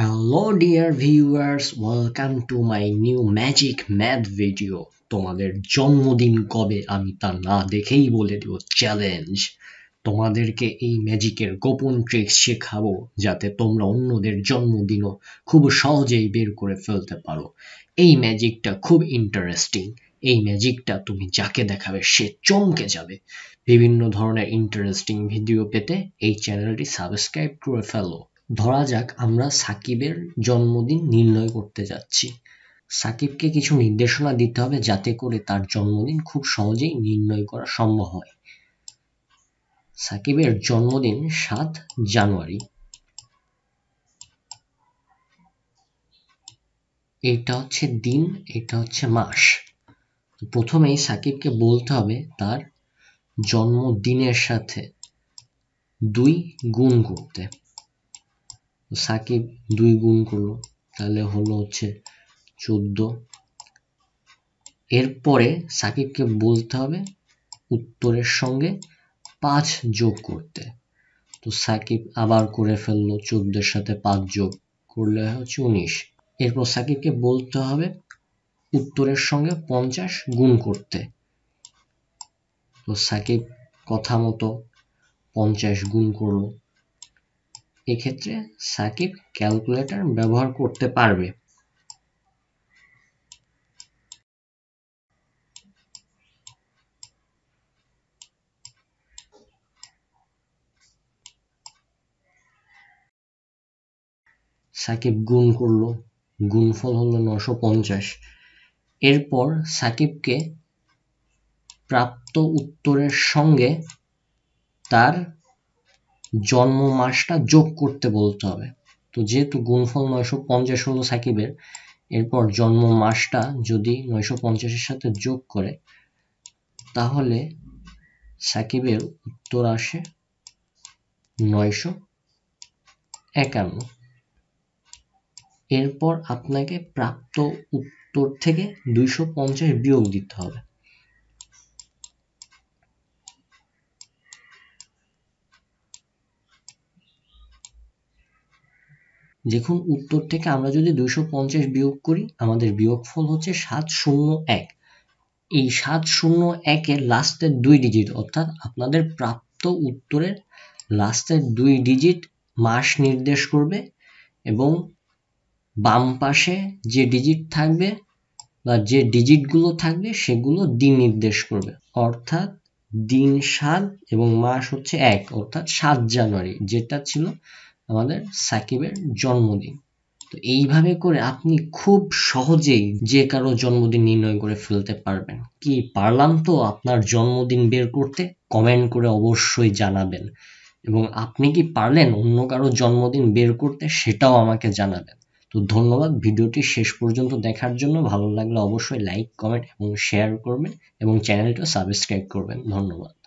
Hello dear viewers, welcome to my new magic math video. তোমাদের জন্মদিন কবে আমি তা না দেখেই বলে দেব চ্যালেঞ্জ। তোমাদেরকে এই ম্যাজিকের গোপন ট্রিক্স শেখাবো যাতে তোমরা অন্যদের জন্মদিনও খুব সহজেই বের করে ফেলতে পারো। এই ম্যাজিকটা খুব ইন্টারেস্টিং। এই ম্যাজিকটা তুমি যাকে দেখাবে সে চমকে যাবে। বিভিন্ন ধরনের ইন্টারেস্টিং ভিডিও পেতে এই চ্যানেলটি সাবস্ক্রাইব করে ফেলো। ধরা যাক আমরা সাকিবের জন্মদিন নির্ণয় করতে যাচ্ছি। সাকিবকে কিছু নির্দেশনা দিতে হবে যাতে করে তার জন্মদিন খুব সহজেই নির্ণয় করা সম্ভব হয়। সাকিবের জন্মদিন 7 জানুয়ারি, এটা হচ্ছে দিন, এটা হচ্ছে মাস। প্রথমেই সাকিবকে বলতে হবে তার জন্মদিনের সাথে 2 গুণ করতে। সাকিব 2 গুণ করলো, তাহলে হলো হচ্ছে 14। এরপরে সাকিবকে বলতে হবে উত্তরের সঙ্গে 5 যোগ করতে। তো সাকিব আবার করে ফেললো, 14 এর সাথে 5 যোগ করলে হচ্ছে 19। এরপর সাকিবকে বলতে হবে উত্তরের সঙ্গে 50 গুণ করতে। তো সাকিব কথা মতো 50 গুণ করলো। এক্ষেত্রে সাকিব ক্যালকুলেটর ব্যবহার করতে পারবে। সাকিব গুণ করলো, গুণফল হলো 950। এরপর সাকিবকে প্রাপ্ত উত্তরের সঙ্গে তার জন্ম মাসটা যোগ করতে বলতে হবে। তো যেহেতু গুণফল 950 হলো সাকিবের, এরপর জন্ম মাসটা যদি 950 এর সাথে যোগ করে তাহলে সাকিবের উত্তর আসে 951। এরপর আপনাকে প্রাপ্ত উত্তর থেকে 250 বিয়োগ দিতে হবে। দেখুন, উত্তর থেকে আমরা যদি 250 বিয়োগ করি আমাদের বিয়োগফল হচ্ছে 701। এই 701 এর লাস্টের 2 ডিজিট, অর্থাৎ আপনাদের প্রাপ্ত উত্তরের লাস্টের 2 ডিজিট মাস নির্দেশ করবে, এবং বাম পাশে যে ডিজিট থাকবে বা যে ডিজিটগুলো থাকবে সেগুলো দিন নির্দেশ করবে। অর্থাৎ দিন 7 এবং মাস হচ্ছে 1, অর্থাৎ 7 জানুয়ারি, যেটা ছিল আমাদের সাকিবের জন্মদিন। তো এইভাবে করে আপনি খুব সহজেই যে কারো জন্মদিন নির্ণয় করে ফেলতে পারবেন। কি পারলাম তো আপনার জন্মদিন বের করতে? কমেন্ট করে অবশ্যই জানাবেন, এবং আপনি কি পারলেন অন্য কারো জন্মদিন বের করতে সেটাও আমাকে জানাবেন। তো ধন্যবাদ ভিডিওটি শেষ পর্যন্ত দেখার জন্য। ভালো লাগলে অবশ্যই লাইক, কমেন্ট এবং শেয়ার করবেন, এবং চ্যানেলটা সাবস্ক্রাইব করবেন। ধন্যবাদ।